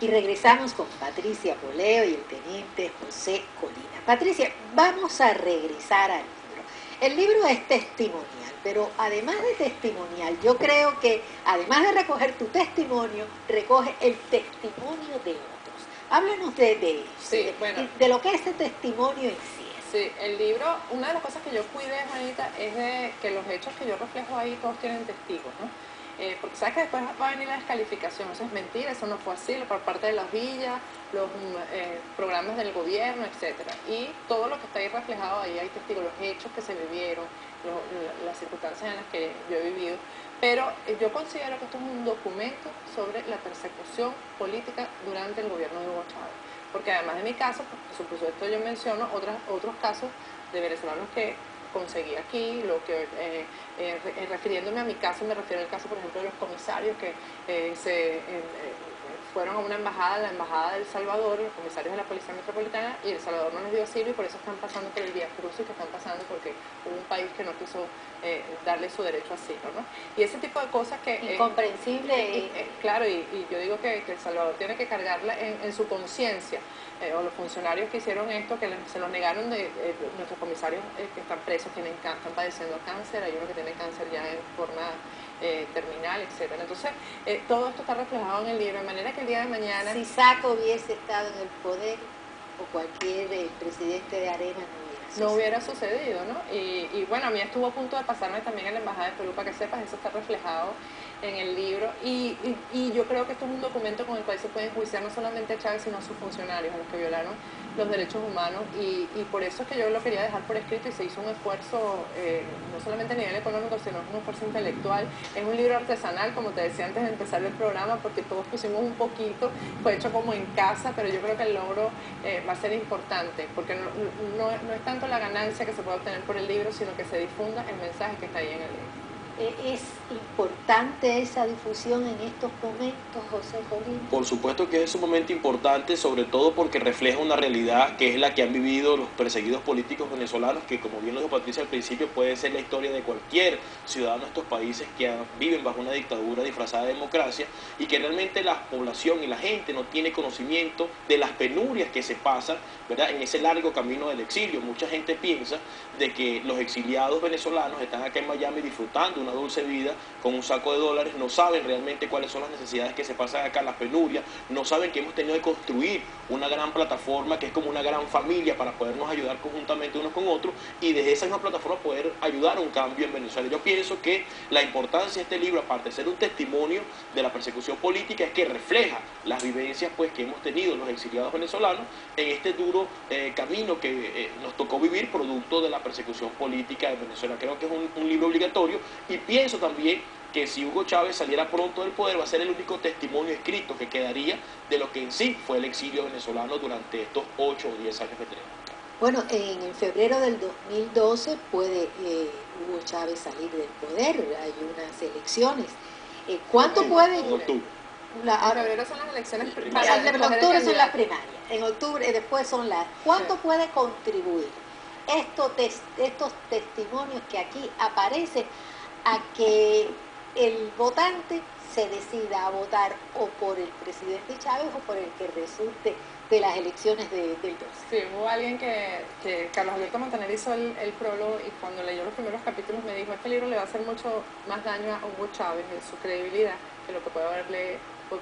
y regresamos con Patricia Poleo y el teniente José Colina. Patricia, vamos a regresar al libro. El libro es testimonial, pero además de testimonial, yo creo que además de recoger tu testimonio, recoge el testimonio de otros. Háblanos de eso, sí, de lo que ese testimonio en sí. Sí, el libro, una de las cosas que yo cuidé, Juanita, es de que los hechos que yo reflejo ahí todos tienen testigos, ¿no? Porque sabes que después va a venir la descalificación, eso es mentira, eso no fue así, por parte de las villas, los programas del gobierno, etcétera. Y todo lo que está ahí reflejado ahí hay testigos, los hechos que se vivieron, las circunstancias en las que yo he vivido. Pero yo considero que esto es un documento sobre la persecución política durante el gobierno de Hugo Chávez. Porque además de mi caso, por supuesto yo menciono otros casos de venezolanos que conseguí aquí, lo que refiriéndome a mi caso, me refiero al caso, por ejemplo, de los comisarios que fueron a una embajada, la embajada de El Salvador, los comisarios de la Policía Metropolitana, y El Salvador no les dio asilo y por eso están pasando por el viacrucis que están pasando porque hubo un país que no quiso darle su derecho a asilo, ¿no? Y ese tipo de cosas que... Incomprensible. Claro, y yo digo que El Salvador tiene que cargarla en su conciencia, o los funcionarios que hicieron esto, que se los negaron, nuestros comisarios que están presos, tienen, están padeciendo cáncer, hay uno que tiene cáncer ya en forma... terminal, etcétera. Entonces, todo esto está reflejado en el libro, de manera que el día de mañana... Si Saco hubiese estado en el poder, o cualquier presidente de Arena no hubiera sucedido, ¿no? Y bueno, a mí estuvo a punto de pasarme también a la Embajada de Perú, para que sepas, eso está reflejado en el libro. Y yo creo que esto es un documento con el cual se puede enjuiciar no solamente a Chávez, sino a sus funcionarios, a los que violaron los derechos humanos. Y por eso es que yo lo quería dejar por escrito y se hizo un esfuerzo, no solamente a nivel económico, sino un esfuerzo intelectual. Es un libro artesanal, como te decía antes de empezar el programa, porque todos pusimos un poquito, fue hecho como en casa, pero yo creo que el logro va a ser importante, porque no es tanto la ganancia que se puede obtener por el libro, sino que se difunda el mensaje que está ahí en el libro. ¿Es importante esa difusión en estos momentos, José Colina? Por supuesto que es sumamente importante, sobre todo porque refleja una realidad que es la que han vivido los perseguidos políticos venezolanos, que como bien lo dijo Patricia al principio, puede ser la historia de cualquier ciudadano de estos países que viven bajo una dictadura disfrazada de democracia, y que realmente la población y la gente no tiene conocimiento de las penurias que se pasan, ¿verdad?, en ese largo camino del exilio. Mucha gente piensa de que los exiliados venezolanos están acá en Miami disfrutando una dulce vida con un saco de dólares, no saben realmente cuáles son las necesidades que se pasan acá, las penurias, no saben que hemos tenido que construir una gran plataforma que es como una gran familia para podernos ayudar conjuntamente unos con otros y desde esa misma plataforma poder ayudar a un cambio en Venezuela. Yo pienso que la importancia de este libro, aparte de ser un testimonio de la persecución política, es que refleja las vivencias pues que hemos tenido los exiliados venezolanos en este duro camino que nos tocó vivir producto de la persecución política de Venezuela. Creo que es un libro obligatorio. Y pienso también que si Hugo Chávez saliera pronto del poder, va a ser el único testimonio escrito que quedaría de lo que en sí fue el exilio venezolano durante estos 8 o 10 años que tenemos. Bueno, en febrero del 2012 puede Hugo Chávez salir del poder, hay unas elecciones. ¿Cuánto puede...? En octubre. En febrero son las elecciones primarias. En octubre son las primarias, en octubre después son las... ¿Cuánto puede contribuir estos testimonios que aquí aparecen a que el votante se decida a votar o por el presidente Chávez o por el que resulte de las elecciones del 12? Sí, hubo alguien que Carlos Alberto Montaner hizo el prólogo y cuando leyó los primeros capítulos me dijo, este libro le va a hacer mucho más daño a Hugo Chávez en su credibilidad que lo que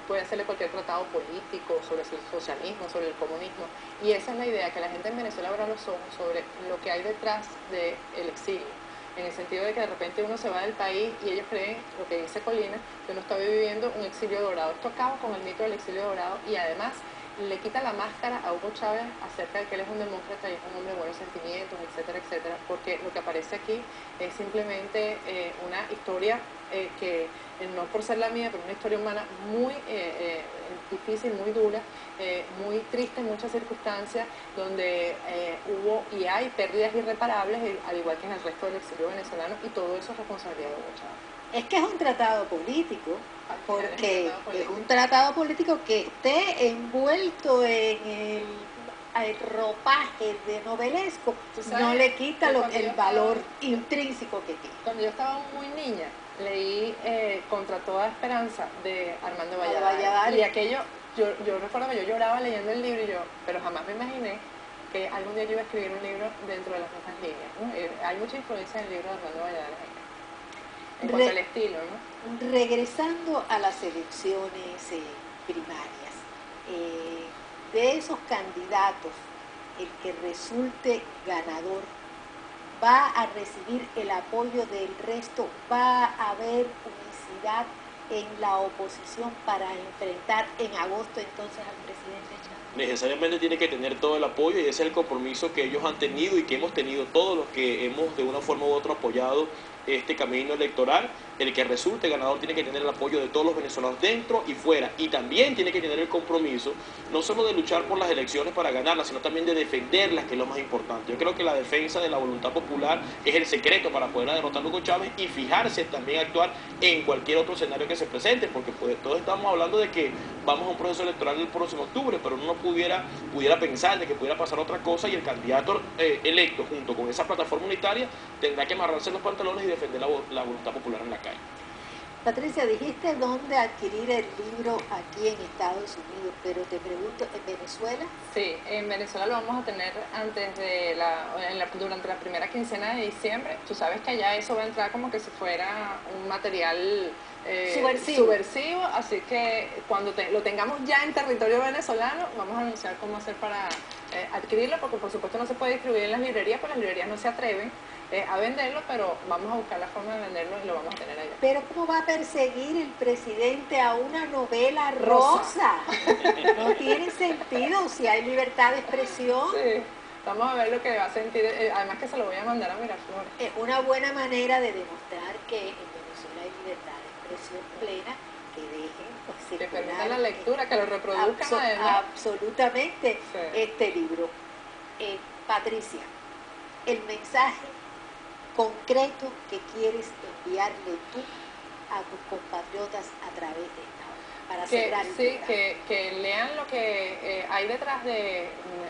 puede hacerle cualquier tratado político sobre el socialismo, sobre el comunismo. Y esa es la idea, que la gente en Venezuela abra los ojos sobre lo que hay detrás del exilio. En el sentido de que de repente uno se va del país y ellos creen, lo que dice Colina, que uno está viviendo un exilio dorado. Esto acaba con el mito del exilio dorado y además le quita la máscara a Hugo Chávez acerca de que él es un demócrata y es un hombre de buenos sentimientos, etcétera, etcétera, porque lo que aparece aquí es simplemente una historia que, no por ser la mía, pero una historia humana muy difícil, muy dura, muy triste en muchas circunstancias, donde hubo y hay pérdidas irreparables, al igual que en el resto del exilio venezolano, y todo eso es responsabilidad de Hugo Chávez. Es que es un tratado político, porque es un tratado político que esté envuelto en el ropaje de novelesco, no le quita el valor intrínseco que tiene. Cuando yo estaba muy niña, leí Contra Toda Esperanza de Armando Valladares, y aquello... yo recuerdo que yo lloraba leyendo el libro, pero jamás me imaginé que algún día yo iba a escribir un libro dentro de las mismas líneas, ¿no? Hay mucha influencia en el libro de Armando Valladares en cuanto al estilo, ¿no? Regresando a las elecciones primarias, de esos candidatos, el que resulte ganador va a recibir el apoyo del resto, va a haber unicidad en la oposición para enfrentar en agosto entonces al presidente Chávez. Necesariamente tiene que tener todo el apoyo, y ese es el compromiso que ellos han tenido y que hemos tenido todos los que hemos de una forma u otra apoyado este camino electoral. El que resulte ganador tiene que tener el apoyo de todos los venezolanos dentro y fuera, y también tiene que tener el compromiso no solo de luchar por las elecciones para ganarlas, sino también de defenderlas, que es lo más importante. Yo creo que la defensa de la voluntad popular es el secreto para poder derrotar a Hugo Chávez y fijarse también actuar en cualquier otro escenario que se presente, porque pues, todos estamos hablando de que vamos a un proceso electoral el próximo octubre, pero uno pudiera pensar de que pudiera pasar otra cosa, y el candidato electo junto con esa plataforma unitaria tendrá que amarrarse los pantalones y defender la voluntad popular en la calle. Patricia, dijiste dónde adquirir el libro aquí en Estados Unidos, pero te pregunto, ¿en Venezuela? Sí, en Venezuela lo vamos a tener antes de durante la primera quincena de diciembre. Tú sabes que allá eso va a entrar como que si fuera un material subversivo, así que cuando lo tengamos ya en territorio venezolano, vamos a anunciar cómo hacer para adquirirlo, porque por supuesto no se puede distribuir en las librerías, porque las librerías no se atreven a venderlo, pero vamos a buscar la forma de venderlo y lo vamos a tener allá. Pero ¿cómo va a perseguir el presidente a una novela rosa? No tiene sentido si hay libertad de expresión. Sí. Vamos a ver lo que va a sentir, además que se lo voy a mandar a Miraflores. Es una buena manera de demostrar que en Venezuela hay libertad de expresión plena, que dejen que permitan la lectura, que lo reproduzcan. Absolutamente, sí. Este libro. Patricia, el mensaje concreto que quieres enviarle tú a tus compatriotas a través de esta obra, para cerrar el programa. Sí, que lean lo que hay detrás de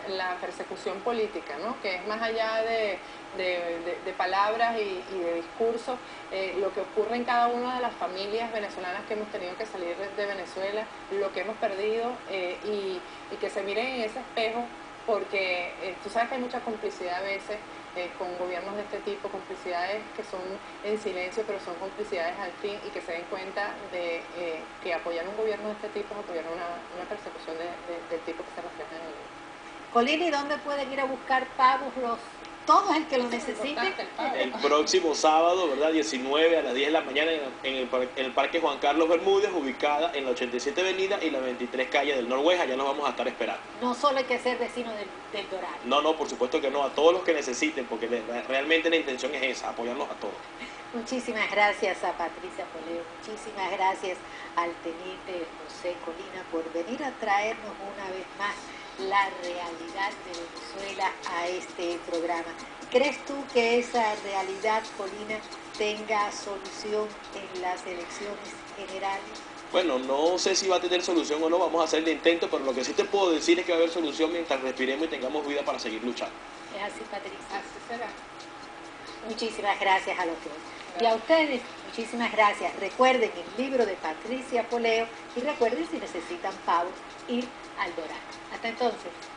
la persecución política, ¿no? Que es más allá de palabras y de discursos, lo que ocurre en cada una de las familias venezolanas que hemos tenido que salir de Venezuela, lo que hemos perdido, y que se miren en ese espejo, porque tú sabes que hay mucha complicidad a veces con gobiernos de este tipo, complicidades que son en silencio, pero son complicidades al fin, y que se den cuenta de que apoyar un gobierno de este tipo es apoyar una persecución del tipo que se refleja en el mundo. Colina, ¿y dónde pueden ir a buscar pavos todos el que lo necesite? El próximo sábado, ¿verdad? 19 a las 10 de la mañana en el Parque Juan Carlos Bermúdez, ubicada en la 87 Avenida y la 23 Calle del Noroeste. Allá nos vamos a estar esperando. No solo hay que ser vecino del Dorado. No, no, por supuesto que no. A todos los que necesiten, porque realmente la intención es esa, apoyarnos a todos. Muchísimas gracias a Patricia Poleo, muchísimas gracias al teniente José Colina por venir a traernos una vez más la realidad de Venezuela a este programa. ¿Crees tú que esa realidad, Colina, tenga solución en las elecciones generales? Bueno, no sé si va a tener solución o no, vamos a hacer el intento, pero lo que sí te puedo decir es que va a haber solución mientras respiremos y tengamos vida para seguir luchando. Es así, Patricia. Así será. Muchísimas gracias a los dos. Y a ustedes, muchísimas gracias. Recuerden el libro de Patricia Poleo, y recuerden, si necesitan pavos, ir al Dorado. Hasta entonces.